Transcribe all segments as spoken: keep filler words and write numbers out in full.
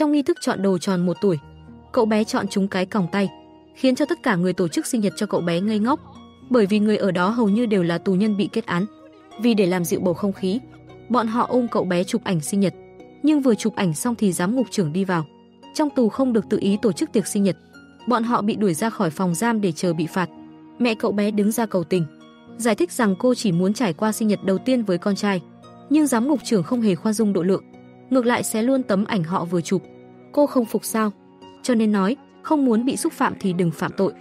Trong nghi thức chọn đồ tròn một tuổi, cậu bé chọn trúng cái còng tay, khiến cho tất cả người tổ chức sinh nhật cho cậu bé ngây ngốc, bởi vì người ở đó hầu như đều là tù nhân bị kết án. Vì để làm dịu bầu không khí, bọn họ ôm cậu bé chụp ảnh sinh nhật, nhưng vừa chụp ảnh xong thì giám ngục trưởng đi vào. Trong tù không được tự ý tổ chức tiệc sinh nhật, bọn họ bị đuổi ra khỏi phòng giam để chờ bị phạt. Mẹ cậu bé đứng ra cầu tình, giải thích rằng cô chỉ muốn trải qua sinh nhật đầu tiên với con trai, nhưng giám ngục trưởng không hề khoan dung độ lượng, ngược lại xé luôn tấm ảnh họ vừa chụp. Cô không phục sao? Cho nên nói, không muốn bị xúc phạm thì đừng phạm tội.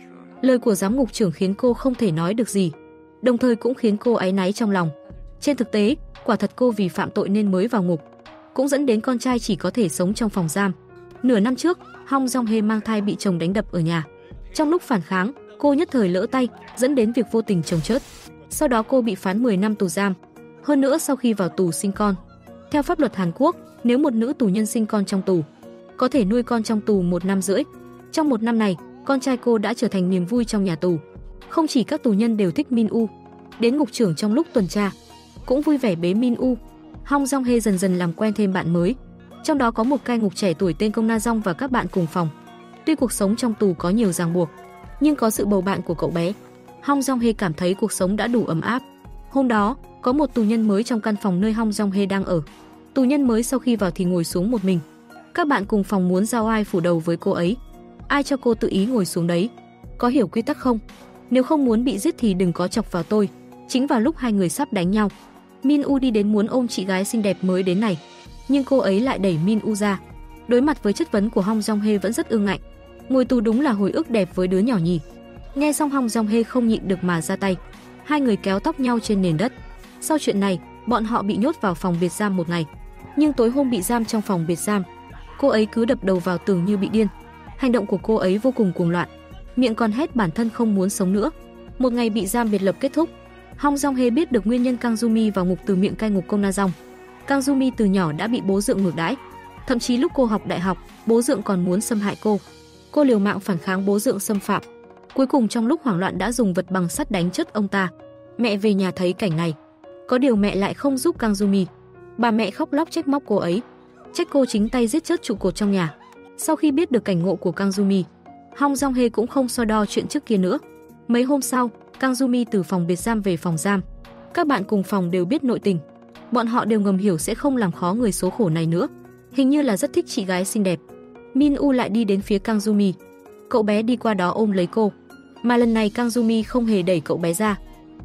Lời của giám ngục trưởng khiến cô không thể nói được gì, đồng thời cũng khiến cô áy náy trong lòng. Trên thực tế, quả thật cô vì phạm tội nên mới vào ngục, cũng dẫn đến con trai chỉ có thể sống trong phòng giam. Nửa năm trước, Hong Jong Hye mang thai bị chồng đánh đập ở nhà. Trong lúc phản kháng, cô nhất thời lỡ tay, dẫn đến việc vô tình chồng chớt. Sau đó cô bị phán mười năm tù giam. Hơn nữa sau khi vào tù sinh con. Theo pháp luật Hàn Quốc, nếu một nữ tù nhân sinh con trong tù, có thể nuôi con trong tù một năm rưỡi. Trong một năm này, con trai cô đã trở thành niềm vui trong nhà tù. Không chỉ các tù nhân đều thích Min-woo, đến ngục trưởng trong lúc tuần tra cũng vui vẻ bế Min-woo. Hong Jong Hye dần dần làm quen thêm bạn mới, trong đó có một cai ngục trẻ tuổi tên Gong Na-yong và các bạn cùng phòng. Tuy cuộc sống trong tù có nhiều ràng buộc, nhưng có sự bầu bạn của cậu bé, Hong Jong Hye cảm thấy cuộc sống đã đủ ấm áp. Hôm đó, có một tù nhân mới trong căn phòng nơi Hong Jong Hye đang ở. Tù nhân mới sau khi vào thì ngồi xuống một mình. Các bạn cùng phòng muốn giao ai phủ đầu với cô ấy. Ai cho cô tự ý ngồi xuống đấy? Có hiểu quy tắc không? Nếu không muốn bị giết thì đừng có chọc vào tôi. Chính vào lúc hai người sắp đánh nhau, Min-woo đi đến muốn ôm chị gái xinh đẹp mới đến này, nhưng cô ấy lại đẩy Min-woo ra. Đối mặt với chất vấn của Hong Jong Hye vẫn rất ương ngạnh. Ngồi tù đúng là hồi ức đẹp với đứa nhỏ nhỉ. Nghe xong, Hong Jong Hye không nhịn được mà ra tay. Hai người kéo tóc nhau trên nền đất. Sau chuyện này, bọn họ bị nhốt vào phòng biệt giam một ngày. Nhưng tối hôm bị giam trong phòng biệt giam, cô ấy cứ đập đầu vào tường như bị điên. Hành động của cô ấy vô cùng cuồng loạn, miệng còn hét bản thân không muốn sống nữa. Một ngày bị giam biệt lập kết thúc. Hong Jong Hye biết được nguyên nhân Kang Ju-mi vào ngục từ miệng cai ngục Gong Na-yong. Kang Ju-mi từ nhỏ đã bị bố dượng ngược đãi, thậm chí lúc cô học đại học, bố dượng còn muốn xâm hại cô. Cô liều mạng phản kháng bố dượng xâm phạm, cuối cùng trong lúc hoảng loạn đã dùng vật bằng sắt đánh chết ông ta. Mẹ về nhà thấy cảnh này, có điều mẹ lại không giúp Kang Ju-mi. Bà mẹ khóc lóc trách móc cô ấy, trách cô chính tay giết chết trụ cột trong nhà. Sau khi biết được cảnh ngộ của Kang Ju-mi, Hong Jong Hye cũng không so đo chuyện trước kia nữa. Mấy hôm sau, Kang Ju-mi từ phòng biệt giam về phòng giam. Các bạn cùng phòng đều biết nội tình, bọn họ đều ngầm hiểu sẽ không làm khó người số khổ này nữa. Hình như là rất thích chị gái xinh đẹp. Min-woo lại đi đến phía Kang Ju-mi. Cậu bé đi qua đó ôm lấy cô, mà lần này Kang Ju-mi không hề đẩy cậu bé ra.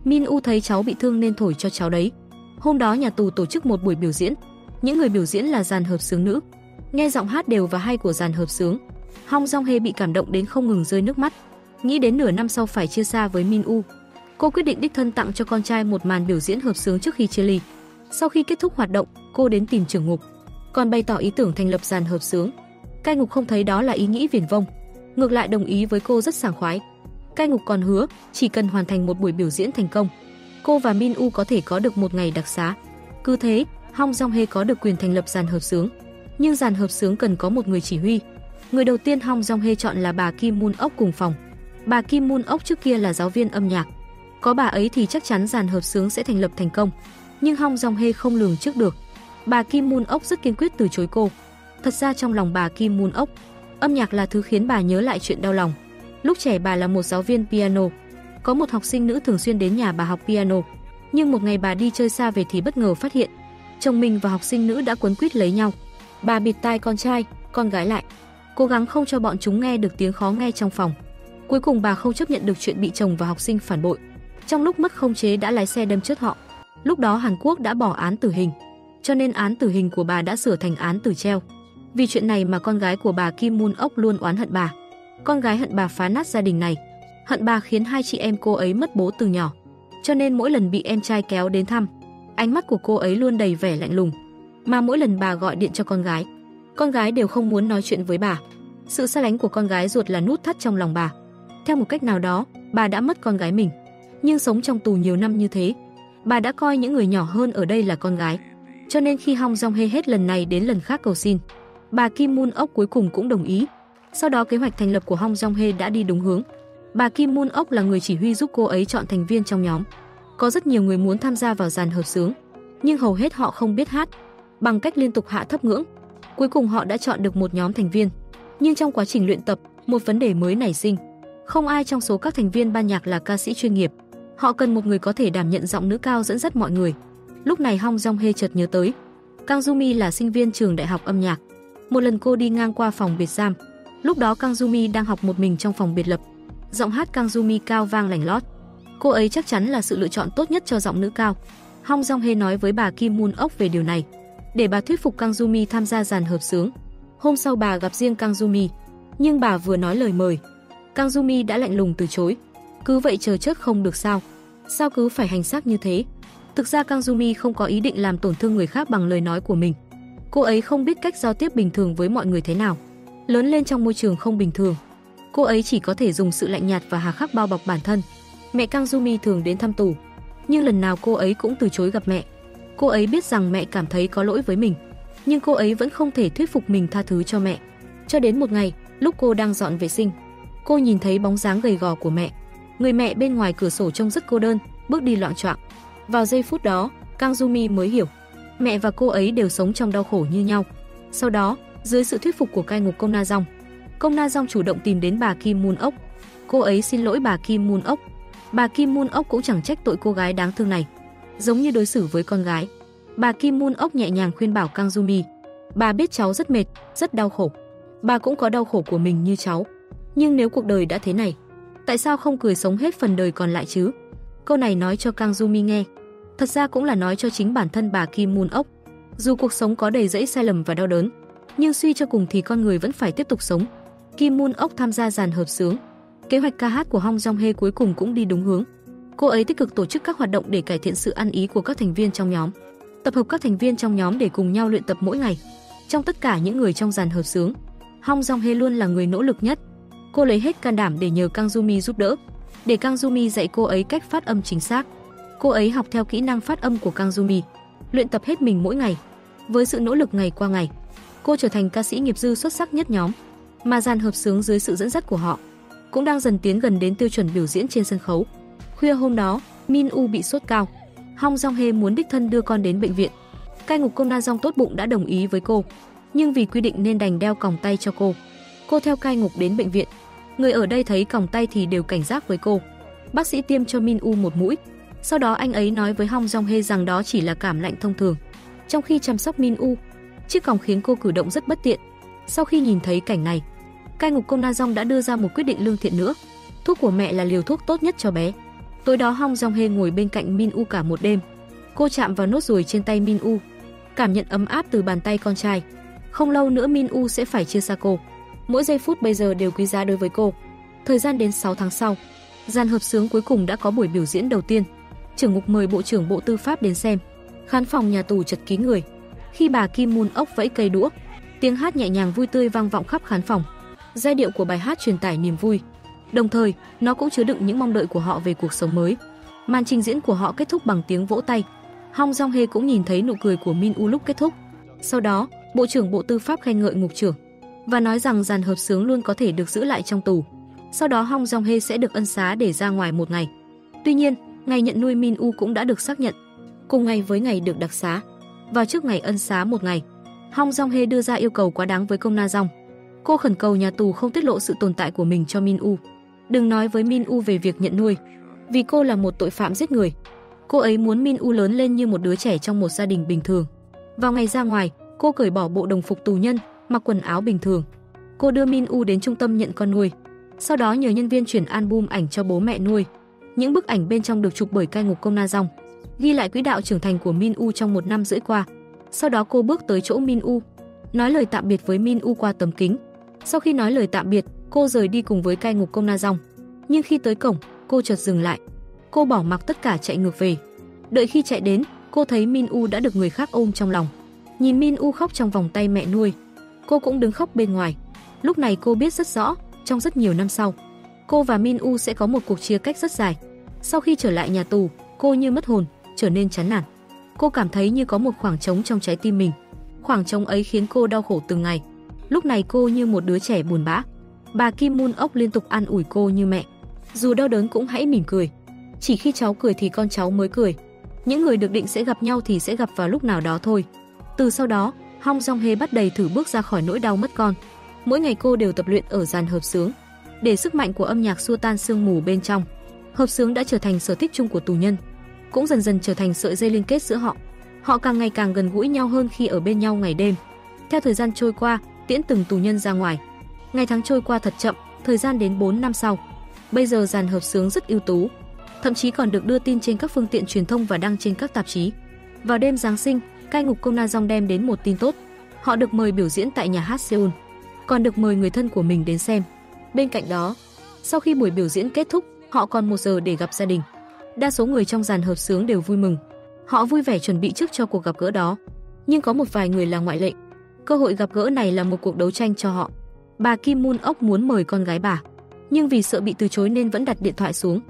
Min-woo thấy cháu bị thương nên thổi cho cháu đấy. Hôm đó nhà tù tổ chức một buổi biểu diễn. Những người biểu diễn là dàn hợp xướng nữ. Nghe giọng hát đều và hay của dàn hợp xướng, Hong Jong Hye bị cảm động đến không ngừng rơi nước mắt. Nghĩ đến nửa năm sau phải chia xa với Min-woo, cô quyết định đích thân tặng cho con trai một màn biểu diễn hợp xướng trước khi chia ly. Sau khi kết thúc hoạt động, cô đến tìm trưởng ngục, còn bày tỏ ý tưởng thành lập dàn hợp xướng. Cai ngục không thấy đó là ý nghĩ viển vông, ngược lại đồng ý với cô rất sảng khoái. Cai ngục còn hứa chỉ cần hoàn thành một buổi biểu diễn thành công, cô và Min-woo có thể có được một ngày đặc xá. Cứ thế, Hong Jong Hye có được quyền thành lập dàn hợp xướng, nhưng dàn hợp xướng cần có một người chỉ huy. Người đầu tiên Hong Jong Hye chọn là bà Kim Moon-ok cùng phòng. Bà Kim Moon-ok trước kia là giáo viên âm nhạc, có bà ấy thì chắc chắn dàn hợp xướng sẽ thành lập thành công. Nhưng Hong Jong Hye không lường trước được, bà Kim Moon-ok rất kiên quyết từ chối cô. Thật ra trong lòng bà Kim Moon-ok, âm nhạc là thứ khiến bà nhớ lại chuyện đau lòng. Lúc trẻ bà là một giáo viên piano, có một học sinh nữ thường xuyên đến nhà bà học piano. Nhưng một ngày bà đi chơi xa về thì bất ngờ phát hiện chồng mình và học sinh nữ đã quấn quýt lấy nhau. Bà bịt tai con trai, con gái lại, cố gắng không cho bọn chúng nghe được tiếng khó nghe trong phòng. Cuối cùng bà không chấp nhận được chuyện bị chồng và học sinh phản bội, trong lúc mất khống chế đã lái xe đâm chết họ. Lúc đó Hàn Quốc đã bỏ án tử hình, cho nên án tử hình của bà đã sửa thành án tử treo. Vì chuyện này mà con gái của bà Kim Moon-ok luôn oán hận bà. Con gái hận bà phá nát gia đình này, hận bà khiến hai chị em cô ấy mất bố từ nhỏ, cho nên mỗi lần bị em trai kéo đến thăm, ánh mắt của cô ấy luôn đầy vẻ lạnh lùng. Mà mỗi lần bà gọi điện cho con gái, con gái đều không muốn nói chuyện với bà. Sự xa lánh của con gái ruột là nút thắt trong lòng bà. Theo một cách nào đó, bà đã mất con gái mình. Nhưng sống trong tù nhiều năm như thế, bà đã coi những người nhỏ hơn ở đây là con gái. Cho nên khi Hong Jong Hye hết lần này đến lần khác cầu xin, bà Kim Moon-ok cuối cùng cũng đồng ý. Sau đó kế hoạch thành lập của Hong Jong Hye đã đi đúng hướng. Bà Kim Moon-ok là người chỉ huy giúp cô ấy chọn thành viên trong nhóm. Có rất nhiều người muốn tham gia vào dàn hợp xướng, nhưng hầu hết họ không biết hát. Bằng cách liên tục hạ thấp ngưỡng, Cuối cùng họ đã chọn được một nhóm thành viên. Nhưng trong quá trình luyện tập, một vấn đề mới nảy sinh. Không ai trong số các thành viên ban nhạc là ca sĩ chuyên nghiệp. Họ cần một người có thể đảm nhận giọng nữ cao dẫn dắt mọi người. Lúc này Hong Jung Hye chợt nhớ tới. Kang Ju-mi là sinh viên trường đại học âm nhạc. Một lần cô đi ngang qua phòng biệt giam. Lúc đó Kang Ju-mi đang học một mình trong phòng biệt lập. Giọng hát Kang Ju-mi cao vang lành lót. Cô ấy chắc chắn là sự lựa chọn tốt nhất cho giọng nữ cao. Hong Jung Hye nói với bà Kim Moon-ok về điều này, để bà thuyết phục Kang Ju-mi tham gia dàn hợp xướng. Hôm sau bà gặp riêng Kang Ju-mi, nhưng bà vừa nói lời mời, Kang Ju-mi đã lạnh lùng từ chối. Cứ vậy chờ chết không được sao? Sao cứ phải hành xác như thế? Thực ra Kang Ju-mi không có ý định làm tổn thương người khác bằng lời nói của mình. Cô ấy không biết cách giao tiếp bình thường với mọi người thế nào. Lớn lên trong môi trường không bình thường, cô ấy chỉ có thể dùng sự lạnh nhạt và hà khắc bao bọc bản thân. Mẹ Kang Ju-mi thường đến thăm tù, nhưng lần nào cô ấy cũng từ chối gặp mẹ. Cô ấy biết rằng mẹ cảm thấy có lỗi với mình, nhưng cô ấy vẫn không thể thuyết phục mình tha thứ cho mẹ. Cho đến một ngày, lúc cô đang dọn vệ sinh, cô nhìn thấy bóng dáng gầy gò của mẹ. Người mẹ bên ngoài cửa sổ trông rất cô đơn, bước đi loạng choạng. Vào giây phút đó, Kang Ju-mi mới hiểu, mẹ và cô ấy đều sống trong đau khổ như nhau. Sau đó, dưới sự thuyết phục của cai ngục Gong Na-yong, Gong Na-yong chủ động tìm đến bà Kim Moon-ok. Cô ấy xin lỗi bà Kim Moon-ok. Bà Kim Moon-ok cũng chẳng trách tội cô gái đáng thương này. Giống như đối xử với con gái, bà Kim Moon-ok nhẹ nhàng khuyên bảo Kang Ju-mi. Bà biết cháu rất mệt, rất đau khổ. Bà cũng có đau khổ của mình như cháu. Nhưng nếu cuộc đời đã thế này, tại sao không cười sống hết phần đời còn lại chứ? Câu này nói cho Kang Ju-mi nghe. Thật ra cũng là nói cho chính bản thân bà Kim Moon-ok. Dù cuộc sống có đầy rẫy sai lầm và đau đớn, nhưng suy cho cùng thì con người vẫn phải tiếp tục sống. Kim Moon-ok tham gia dàn hợp xướng. Kế hoạch ca hát của Hong Jung Hye cuối cùng cũng đi đúng hướng. Cô ấy tích cực tổ chức các hoạt động để cải thiện sự ăn ý của các thành viên trong nhóm, tập hợp các thành viên trong nhóm để cùng nhau luyện tập mỗi ngày. Trong tất cả những người trong dàn hợp xướng, Hong Jung Hye luôn là người nỗ lực nhất. Cô lấy hết can đảm để nhờ Kang Ju-mi giúp đỡ, để Kang Ju-mi dạy cô ấy cách phát âm chính xác. Cô ấy học theo kỹ năng phát âm của Kang Ju-mi, luyện tập hết mình mỗi ngày. Với sự nỗ lực ngày qua ngày, cô trở thành ca sĩ nghiệp dư xuất sắc nhất nhóm, mà dàn hợp xướng dưới sự dẫn dắt của họ cũng đang dần tiến gần đến tiêu chuẩn biểu diễn trên sân khấu. Khuya hôm đó, Min-woo bị sốt cao. Hong Jung Hye muốn đích thân đưa con đến bệnh viện. Cai ngục Gong Na-yong tốt bụng đã đồng ý với cô, nhưng vì quy định nên đành đeo còng tay cho cô. Cô theo cai ngục đến bệnh viện. Người ở đây thấy còng tay thì đều cảnh giác với cô. Bác sĩ tiêm cho Min-woo một mũi. Sau đó anh ấy nói với Hong Jung Hye rằng đó chỉ là cảm lạnh thông thường. Trong khi chăm sóc Min-woo, chiếc còng khiến cô cử động rất bất tiện. Sau khi nhìn thấy cảnh này, cai ngục Gong Na-yong đã đưa ra một quyết định lương thiện nữa. Thuốc của mẹ là liều thuốc tốt nhất cho bé. Tối đó Hong Jung Hye ngồi bên cạnh Min-woo cả một đêm. Cô chạm vào nốt ruồi trên tay Min-woo, cảm nhận ấm áp từ bàn tay con trai. Không lâu nữa Min-woo sẽ phải chia xa cô. Mỗi giây phút bây giờ đều quý giá đối với cô. Thời gian đến sáu tháng sau, dàn hợp xướng cuối cùng đã có buổi biểu diễn đầu tiên. Trưởng ngục mời Bộ trưởng Bộ Tư pháp đến xem. Khán phòng nhà tù chật kín người. Khi bà Kim Moon-ok vẫy cây đũa, tiếng hát nhẹ nhàng vui tươi vang vọng khắp khán phòng. Giai điệu của bài hát truyền tải niềm vui, đồng thời nó cũng chứa đựng những mong đợi của họ về cuộc sống mới. Màn trình diễn của họ kết thúc bằng tiếng vỗ tay. Hong Jung Hye cũng nhìn thấy nụ cười của Min-woo lúc kết thúc. Sau đó, Bộ trưởng Bộ Tư pháp khen ngợi ngục trưởng và nói rằng dàn hợp xướng luôn có thể được giữ lại trong tù. Sau đó Hong Jung Hye sẽ được ân xá để ra ngoài một ngày. Tuy nhiên, ngày nhận nuôi Min-woo cũng đã được xác nhận, cùng ngày với ngày được đặc xá. Vào trước ngày ân xá một ngày, Hong Jung Hye đưa ra yêu cầu quá đáng với Gong Na-yong. Cô khẩn cầu nhà tù không tiết lộ sự tồn tại của mình cho Min-woo. Đừng nói với Min-woo về việc nhận nuôi, vì cô là một tội phạm giết người. Cô ấy muốn Min-woo lớn lên như một đứa trẻ trong một gia đình bình thường. Vào ngày ra ngoài, cô cởi bỏ bộ đồng phục tù nhân, mặc quần áo bình thường. Cô đưa Min-woo đến trung tâm nhận con nuôi, sau đó nhờ nhân viên chuyển album ảnh cho bố mẹ nuôi. Những bức ảnh bên trong được chụp bởi cai ngục Gong Na-yong, ghi lại quỹ đạo trưởng thành của Min-woo trong một năm rưỡi qua. Sau đó cô bước tới chỗ Min-woo, nói lời tạm biệt với Min-woo qua tấm kính. Sau khi nói lời tạm biệt, cô rời đi cùng với cai ngục Gong Na-yong. Nhưng khi tới cổng, cô chợt dừng lại. Cô bỏ mặc tất cả chạy ngược về. Đợi khi chạy đến, cô thấy Min-woo đã được người khác ôm trong lòng. Nhìn Min-woo khóc trong vòng tay mẹ nuôi, cô cũng đứng khóc bên ngoài. Lúc này cô biết rất rõ, trong rất nhiều năm sau, cô và Min-woo sẽ có một cuộc chia cách rất dài. Sau khi trở lại nhà tù, cô như mất hồn, trở nên chán nản. Cô cảm thấy như có một khoảng trống trong trái tim mình. Khoảng trống ấy khiến cô đau khổ từng ngày. Lúc này cô như một đứa trẻ buồn bã. Bà Kim Moon-ok liên tục an ủi cô như mẹ. Dù đau đớn cũng hãy mỉm cười. Chỉ khi cháu cười thì con cháu mới cười. Những người được định sẽ gặp nhau thì sẽ gặp vào lúc nào đó thôi. Từ sau đó, Hong Jong Hye bắt đầy thử bước ra khỏi nỗi đau mất con. Mỗi ngày cô đều tập luyện ở dàn hợp xướng để sức mạnh của âm nhạc xua tan sương mù bên trong. Hợp xướng đã trở thành sở thích chung của tù nhân, cũng dần dần trở thành sợi dây liên kết giữa họ. Họ càng ngày càng gần gũi nhau hơn khi ở bên nhau ngày đêm. Theo thời gian trôi qua, tiễn từng tù nhân ra ngoài. Ngày tháng trôi qua thật chậm, thời gian đến bốn năm sau. Bây giờ dàn hợp xướng rất ưu tú, thậm chí còn được đưa tin trên các phương tiện truyền thông và đăng trên các tạp chí. Vào đêm Giáng sinh, cai ngục Gong Na-yong đem đến một tin tốt. Họ được mời biểu diễn tại nhà hát Seoul, còn được mời người thân của mình đến xem. Bên cạnh đó, sau khi buổi biểu diễn kết thúc, họ còn một giờ để gặp gia đình. Đa số người trong dàn hợp xướng đều vui mừng. Họ vui vẻ chuẩn bị trước cho cuộc gặp gỡ đó. Nhưng có một vài người là ngoại lệ. Cơ hội gặp gỡ này là một cuộc đấu tranh cho họ. Bà Kim Moon-ok muốn mời con gái bà, nhưng vì sợ bị từ chối nên vẫn đặt điện thoại xuống.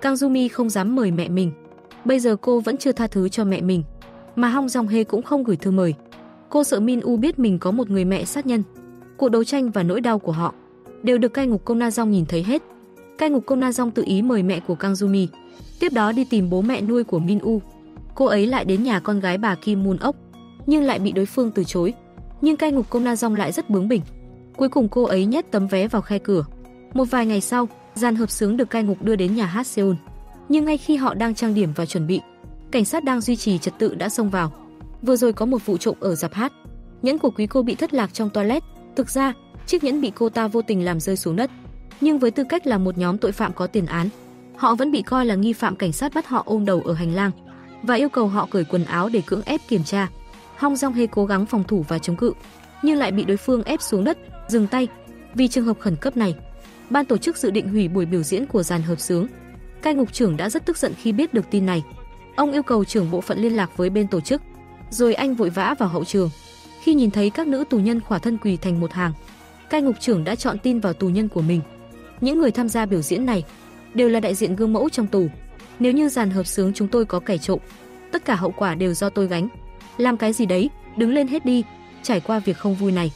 Kang Ju-mi không dám mời mẹ mình. Bây giờ cô vẫn chưa tha thứ cho mẹ mình, mà Hong Jong Hye cũng không gửi thư mời. Cô sợ Min-woo biết mình có một người mẹ sát nhân. Cuộc đấu tranh và nỗi đau của họ đều được cai ngục Gong Na-yong nhìn thấy hết. Cai ngục Gong Na-yong tự ý mời mẹ của Kang Ju-mi, tiếp đó đi tìm bố mẹ nuôi của Min-woo. Cô ấy lại đến nhà con gái bà Kim Moon-ok, nhưng lại bị đối phương từ chối. Nhưng cai ngục Gong Na-yong lại rất bướng bỉnh. Cuối cùng cô ấy nhét tấm vé vào khe cửa. Một vài ngày sau, dàn hợp xướng được cai ngục đưa đến nhà hát Seoul. Nhưng ngay khi họ đang trang điểm và chuẩn bị, cảnh sát đang duy trì trật tự đã xông vào. Vừa rồi có một vụ trộm ở rạp hát. Nhẫn của quý cô bị thất lạc trong toilet. Thực ra, chiếc nhẫn bị cô ta vô tình làm rơi xuống đất. Nhưng với tư cách là một nhóm tội phạm có tiền án, họ vẫn bị coi là nghi phạm. Cảnh sát bắt họ ôm đầu ở hành lang và yêu cầu họ cởi quần áo để cưỡng ép kiểm tra. Hong Jong Hye cố gắng phòng thủ và chống cự, nhưng lại bị đối phương ép xuống đất. Dừng tay, vì trường hợp khẩn cấp này, ban tổ chức dự định hủy buổi biểu diễn của dàn hợp xướng. Cai ngục trưởng đã rất tức giận khi biết được tin này. Ông yêu cầu trưởng bộ phận liên lạc với bên tổ chức, rồi anh vội vã vào hậu trường. Khi nhìn thấy các nữ tù nhân khỏa thân quỳ thành một hàng, cai ngục trưởng đã chọn tin vào tù nhân của mình. Những người tham gia biểu diễn này đều là đại diện gương mẫu trong tù. Nếu như dàn hợp xướng chúng tôi có kẻ trộm, tất cả hậu quả đều do tôi gánh. Làm cái gì đấy, đứng lên hết đi. Trải qua việc không vui này,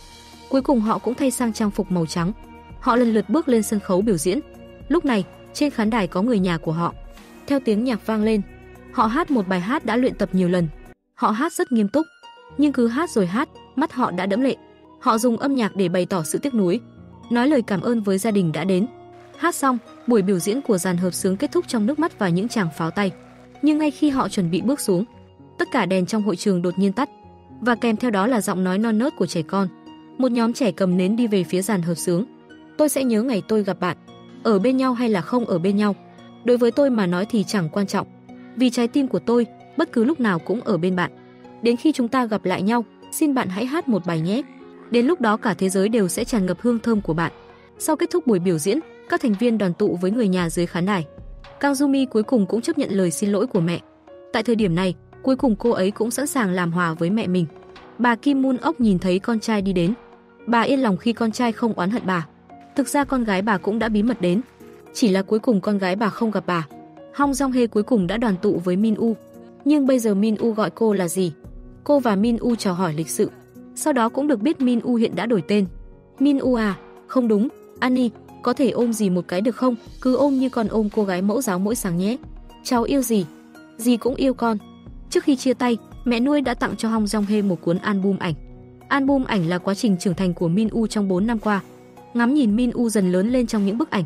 cuối cùng họ cũng thay sang trang phục màu trắng. Họ lần lượt bước lên sân khấu biểu diễn. Lúc này, trên khán đài có người nhà của họ. Theo tiếng nhạc vang lên, họ hát một bài hát đã luyện tập nhiều lần. Họ hát rất nghiêm túc, nhưng cứ hát rồi hát, mắt họ đã đẫm lệ. Họ dùng âm nhạc để bày tỏ sự tiếc nuối, nói lời cảm ơn với gia đình đã đến. Hát xong, buổi biểu diễn của dàn hợp xướng kết thúc trong nước mắt và những tràng pháo tay. Nhưng ngay khi họ chuẩn bị bước xuống, tất cả đèn trong hội trường đột nhiên tắt, và kèm theo đó là giọng nói non nớt của trẻ con. Một nhóm trẻ cầm nến đi về phía dàn hợp xướng. Tôi sẽ nhớ ngày tôi gặp bạn, ở bên nhau hay là không ở bên nhau. Đối với tôi mà nói thì chẳng quan trọng, vì trái tim của tôi bất cứ lúc nào cũng ở bên bạn. Đến khi chúng ta gặp lại nhau, xin bạn hãy hát một bài nhé. Đến lúc đó cả thế giới đều sẽ tràn ngập hương thơm của bạn. Sau kết thúc buổi biểu diễn, các thành viên đoàn tụ với người nhà dưới khán đài. Kang Ju-mi cuối cùng cũng chấp nhận lời xin lỗi của mẹ. Tại thời điểm này, cuối cùng cô ấy cũng sẵn sàng làm hòa với mẹ mình. Bà Kim Moon-ok nhìn thấy con trai đi đến. Bà yên lòng khi con trai không oán hận bà. Thực ra con gái bà cũng đã bí mật đến, chỉ là cuối cùng con gái bà không gặp bà. Hong Jong Hye cuối cùng đã đoàn tụ với Min-woo, nhưng bây giờ Min-woo gọi cô là gì? Cô và Min-woo chào hỏi lịch sự. Sau đó cũng được biết Min-woo hiện đã đổi tên. Min-woo à? Không đúng, Annie, có thể ôm dì một cái được không? Cứ ôm như con ôm cô gái mẫu giáo mỗi sáng nhé. Cháu yêu dì, dì cũng yêu con. Trước khi chia tay, mẹ nuôi đã tặng cho Hong Jong Hye một cuốn album ảnh. Album ảnh là quá trình trưởng thành của Min-woo trong bốn năm qua. Ngắm nhìn Min-woo dần lớn lên trong những bức ảnh,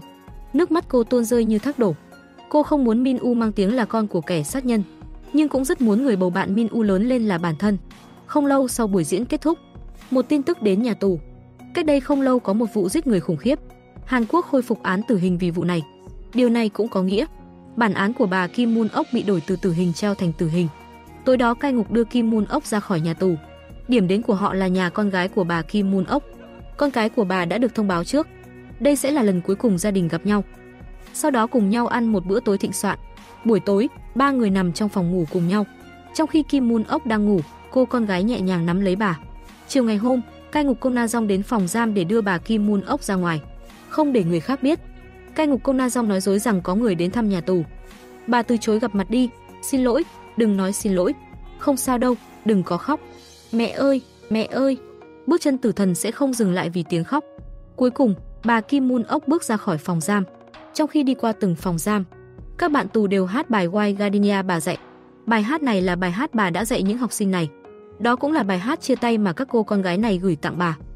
nước mắt cô tuôn rơi như thác đổ. Cô không muốn Min-woo mang tiếng là con của kẻ sát nhân, nhưng cũng rất muốn người bầu bạn Min-woo lớn lên là bản thân. Không lâu sau buổi diễn kết thúc, một tin tức đến nhà tù. Cách đây không lâu có một vụ giết người khủng khiếp. Hàn Quốc khôi phục án tử hình vì vụ này. Điều này cũng có nghĩa bản án của bà Kim Moon-ok bị đổi từ tử hình treo thành tử hình. Tối đó cai ngục đưa Kim Moon-ok ra khỏi nhà tù. Điểm đến của họ là nhà con gái của bà Kim Moon-ok. Con cái của bà đã được thông báo trước. Đây sẽ là lần cuối cùng gia đình gặp nhau. Sau đó cùng nhau ăn một bữa tối thịnh soạn. Buổi tối, ba người nằm trong phòng ngủ cùng nhau. Trong khi Kim Moon-ok đang ngủ, cô con gái nhẹ nhàng nắm lấy bà. Chiều ngày hôm, cai ngục Gong Na-yong đến phòng giam để đưa bà Kim Moon-ok ra ngoài, không để người khác biết. Cai ngục Gong Na-yong nói dối rằng có người đến thăm nhà tù. Bà từ chối gặp mặt đi. Xin lỗi, đừng nói xin lỗi. Không sao đâu, đừng có khóc. Mẹ ơi, mẹ ơi. Bước chân tử thần sẽ không dừng lại vì tiếng khóc. Cuối cùng, bà Kim Moon-ok bước ra khỏi phòng giam. Trong khi đi qua từng phòng giam, các bạn tù đều hát bài Why Gardenia bà dạy. Bài hát này là bài hát bà đã dạy những học sinh này. Đó cũng là bài hát chia tay mà các cô con gái này gửi tặng bà.